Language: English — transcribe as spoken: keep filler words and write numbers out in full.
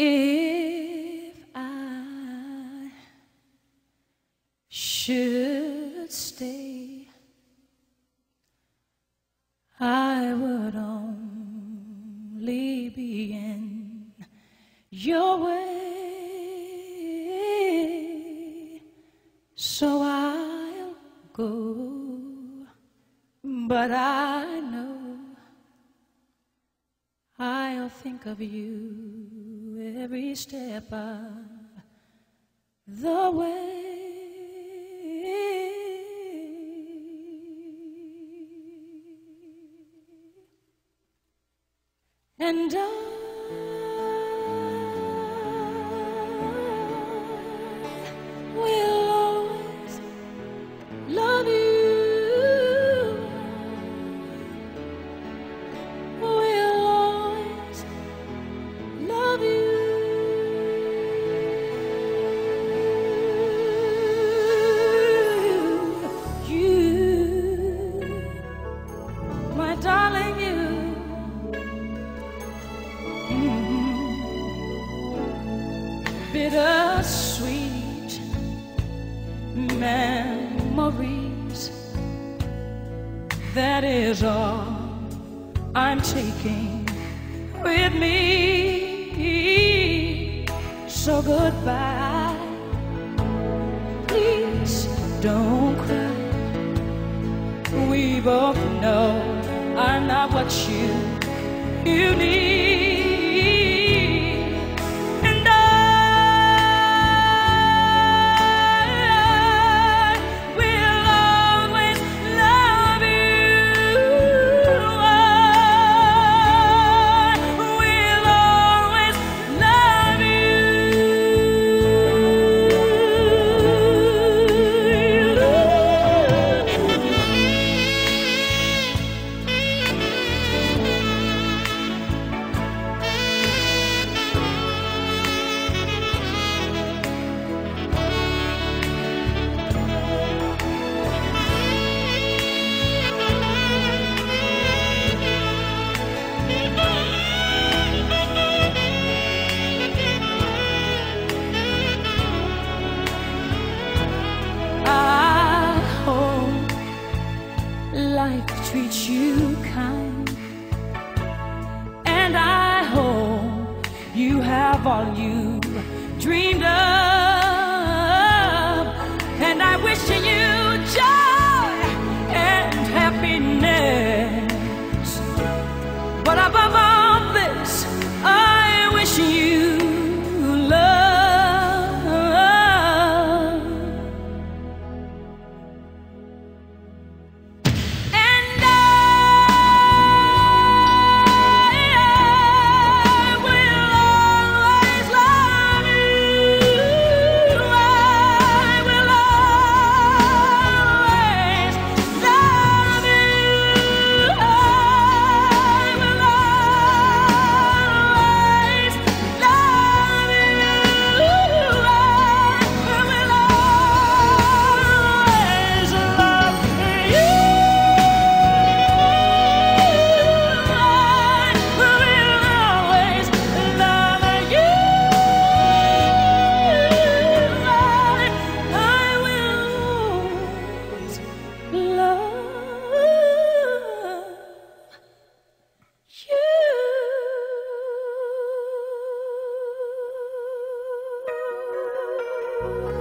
If I should stay, I would only be in your way. So I'll go, but I know I'll think of you every step of the way. And I bittersweet memories, that is all I'm taking with me. So goodbye, please don't cry. We both know I'm not what you, you need. Life treats you kind, and I hope you have all you dreamed of, and I wish you joy and happiness, but above all this, I wish you you.